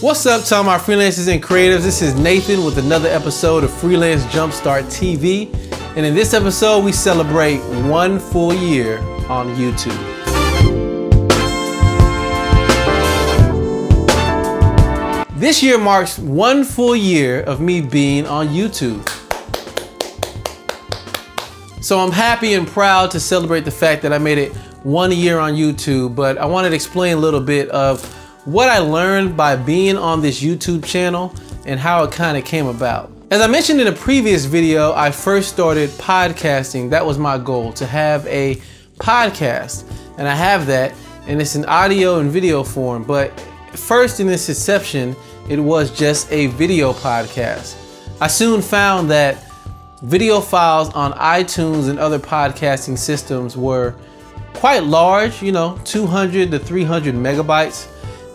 What's up, to all my freelancers and creatives? This is Nathan with another episode of Freelance Jumpstart TV. And in this episode, we celebrate one full year on YouTube. This year marks one full year of me being on YouTube. So I'm happy and proud to celebrate the fact that I made it one year on YouTube, but I wanted to explain a little bit of what I learned by being on this YouTube channel and how it kind of came about. As I mentioned in a previous video, I first started podcasting. That was my goal, to have a podcast. And I have that, and it's in audio and video form. But first, in its inception, it was just a video podcast. I soon found that video files on iTunes and other podcasting systems were quite large, 200 to 300 megabytes.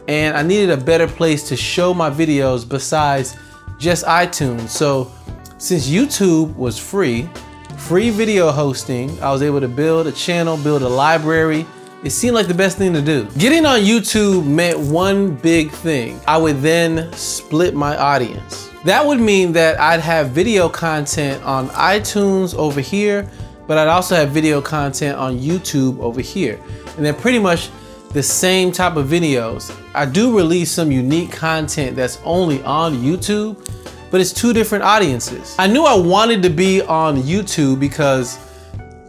And I needed a better place to show my videos besides just iTunes. So since YouTube was free video hosting, I was able to build a channel, build a library. It seemed like the best thing to do. Getting on YouTube meant one big thing. I would then split my audience. That would mean that I'd have video content on iTunes over here, but I'd also have video content on YouTube over here. And they're pretty much the same type of videos. I do release some unique content that's only on YouTube, but it's two different audiences. I knew I wanted to be on YouTube because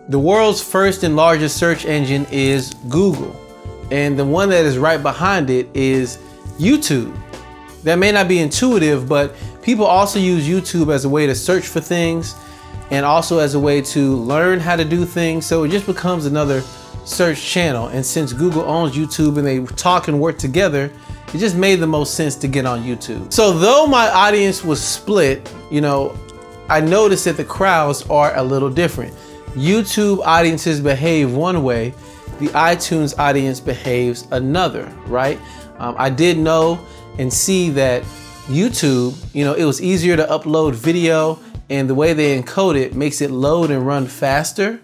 the world's first and largest search engine is Google. And the one that is right behind it is YouTube. That may not be intuitive, but people also use YouTube as a way to search for things and also as a way to learn how to do things. So it just becomes another search channel, and since Google owns YouTube and they talk and work together, it just made the most sense to get on YouTube. So though my audience was split, I noticed that the crowds are a little different. YouTube audiences behave one way, the iTunes audience behaves another, right? I did know and see that YouTube, it was easier to upload video, and the way they encode it makes it load and run faster.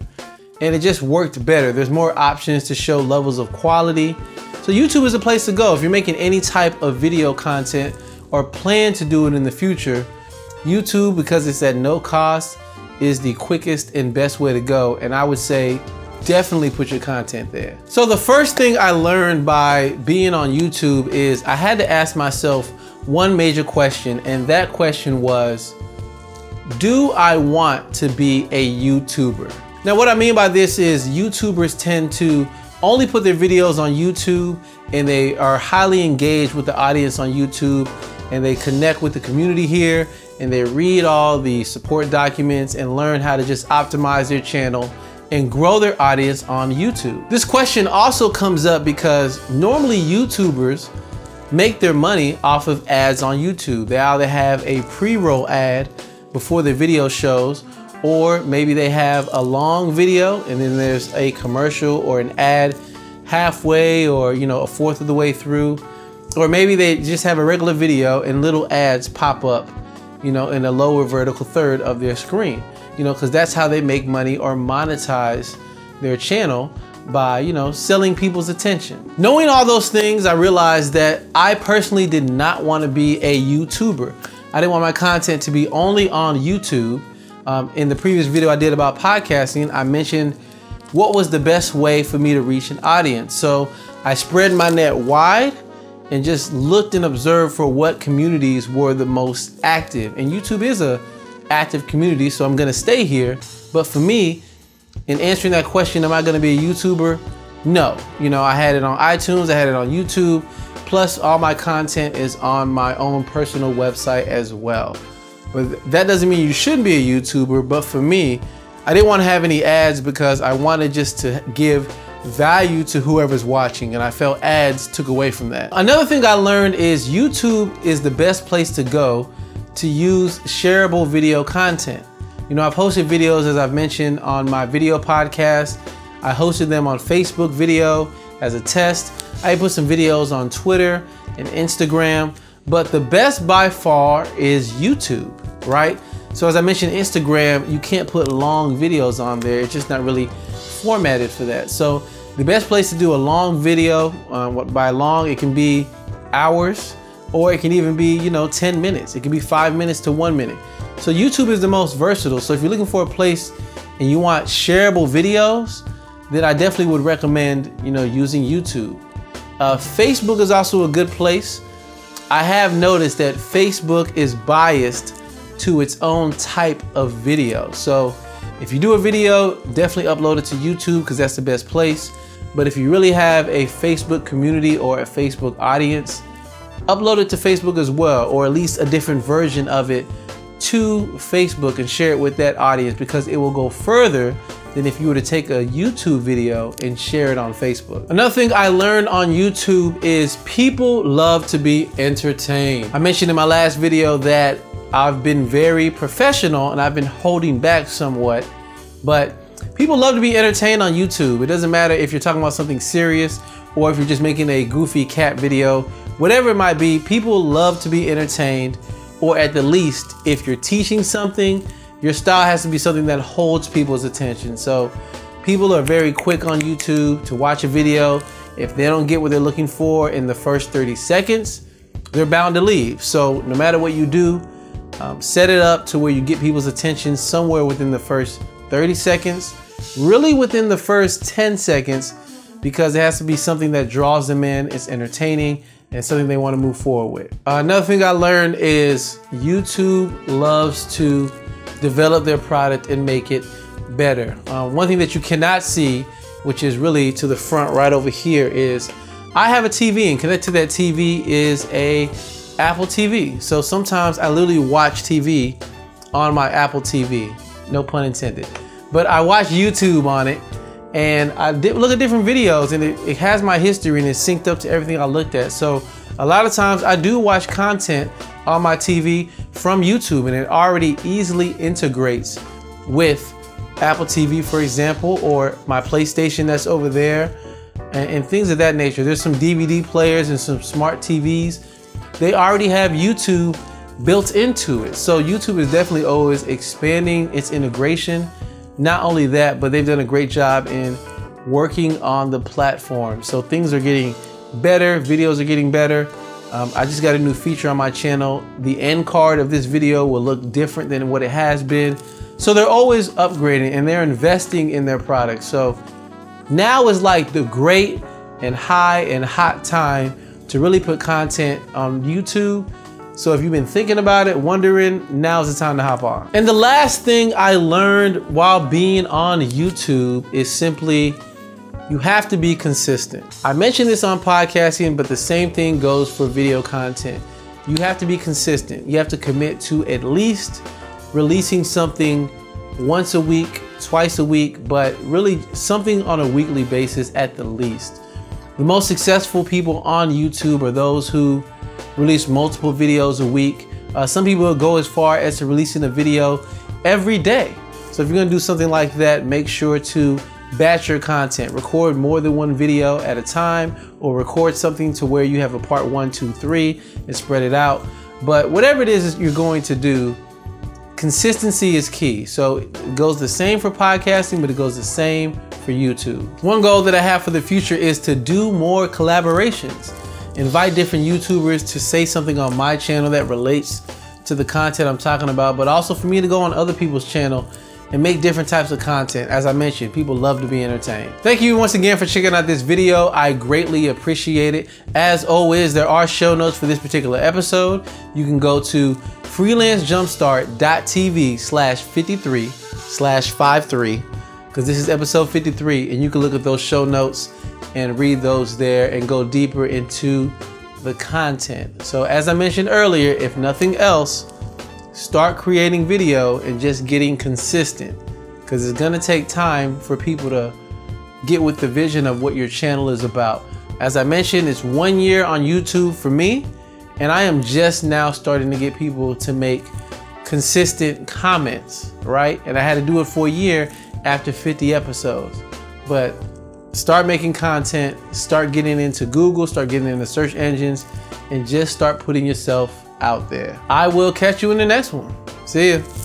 And it just worked better. There's more options to show levels of quality. So YouTube is a place to go. If you're making any type of video content or plan to do it in the future, YouTube, because it's at no cost, is the quickest and best way to go. And I would say definitely put your content there. So the first thing I learned by being on YouTube is I had to ask myself one major question, and that question was, do I want to be a YouTuber? Now, what I mean by this is YouTubers tend to only put their videos on YouTube, and they are highly engaged with the audience on YouTube, and they connect with the community here, and they read all the support documents and learn how to just optimize their channel and grow their audience on YouTube. This question also comes up because normally YouTubers make their money off of ads on YouTube. They either have a pre-roll ad before their video shows, or maybe they have a long video and then there's a commercial or an ad halfway or a fourth of the way through. Or maybe they just have a regular video and little ads pop up, in the lower vertical third of their screen, because that's how they make money or monetize their channel by, selling people's attention. Knowing all those things, I realized that I personally did not want to be a YouTuber. I didn't want my content to be only on YouTube. In the previous video I did about podcasting, I mentioned what was the best way for me to reach an audience. So I spread my net wide and just looked and observed for what communities were the most active. And YouTube is an active community, so I'm going to stay here. But for me, in answering that question, am I going to be a YouTuber? No. I had it on iTunes, I had it on YouTube. Plus, all my content is on my own personal website as well. But that doesn't mean you shouldn't be a YouTuber, but for me, I didn't want to have any ads because I wanted just to give value to whoever's watching, and I felt ads took away from that. Another thing I learned is YouTube is the best place to go to use shareable video content. I've hosted videos, as I've mentioned, on my video podcast. I hosted them on Facebook video as a test. I put some videos on Twitter and Instagram, but the best by far is YouTube. Right? So as I mentioned, Instagram, you can't put long videos on there. It's just not really formatted for that. So the best place to do a long video, by long, it can be hours, or it can even be, you know, 10 minutes. It can be 5 minutes to 1 minute. So YouTube is the most versatile. So if you're looking for a place and you want shareable videos, then I definitely would recommend, you know, using YouTube. Facebook is also a good place. I have noticed that Facebook is biased to its own type of video. So if you do a video, definitely upload it to YouTube because that's the best place. But if you really have a Facebook community or a Facebook audience, upload it to Facebook as well, or at least a different version of it to Facebook and share it with that audience, because it will go further than if you were to take a YouTube video and share it on Facebook. Another thing I learned on YouTube is people love to be entertained. I mentioned in my last video that I've been very professional and I've been holding back somewhat, but people love to be entertained on YouTube. It doesn't matter if you're talking about something serious or if you're just making a goofy cat video, whatever it might be, people love to be entertained, or at the least, if you're teaching something, your style has to be something that holds people's attention. So people are very quick on YouTube to watch a video. If they don't get what they're looking for in the first 30 seconds, they're bound to leave. So no matter what you do, set it up to where you get people's attention somewhere within the first 30 seconds, really within the first 10 seconds, because it has to be something that draws them in, it's entertaining, and something they want to move forward with. Another thing I learned is YouTube loves to develop their product and make it better. One thing that you cannot see, which is really to the front right over here, is I have a TV, and connected to that TV is a Apple TV. So sometimes I literally watch TV on my Apple TV, no pun intended. But I watch YouTube on it, and I look at different videos, and it has my history and it's synced up to everything I looked at. So a lot of times I do watch content on my TV from YouTube, and it already easily integrates with Apple TV, for example, or my PlayStation that's over there, and things of that nature. There's some DVD players and some smart TVs. They already have YouTube built into it. So YouTube is definitely always expanding its integration. Not only that, but they've done a great job in working on the platform. So things are getting better, videos are getting better. I just got a new feature on my channel. The end card of this video will look different than what it has been. So they're always upgrading and they're investing in their products. So now is like the great and high and hot time to really put content on YouTube. So if you've been thinking about it, wondering, now's the time to hop on. And the last thing I learned while being on YouTube is simply, you have to be consistent. I mentioned this on podcasting, but the same thing goes for video content. You have to be consistent. You have to commit to at least releasing something once a week, twice a week, but really something on a weekly basis at the least. The most successful people on YouTube are those who release multiple videos a week. Some people go as far as to releasing a video every day. So if you're gonna do something like that, make sure to batch your content. Record more than one video at a time, or record something to where you have a part 1, 2, 3 and spread it out. But whatever it is you're going to do, consistency is key. So it goes the same for podcasting, but it goes the same for YouTube. One goal that I have for the future is to do more collaborations. Invite different YouTubers to say something on my channel that relates to the content I'm talking about, but also for me to go on other people's channel and make different types of content. As I mentioned, people love to be entertained. Thank you once again for checking out this video. I greatly appreciate it. As always, there are show notes for this particular episode. You can go to freelancejumpstart.tv/53/53, because this is episode 53, and you can look at those show notes and read those there and go deeper into the content. So as I mentioned earlier, if nothing else, start creating video and just getting consistent, because it's gonna take time for people to get with the vision of what your channel is about. As I mentioned, it's 1 year on YouTube for me, and I am just now starting to get people to make consistent comments, right? And I had to do it for a year after 50 episodes. But start making content, start getting into Google, start getting into search engines, and just start putting yourself out there. I will catch you in the next one. See ya.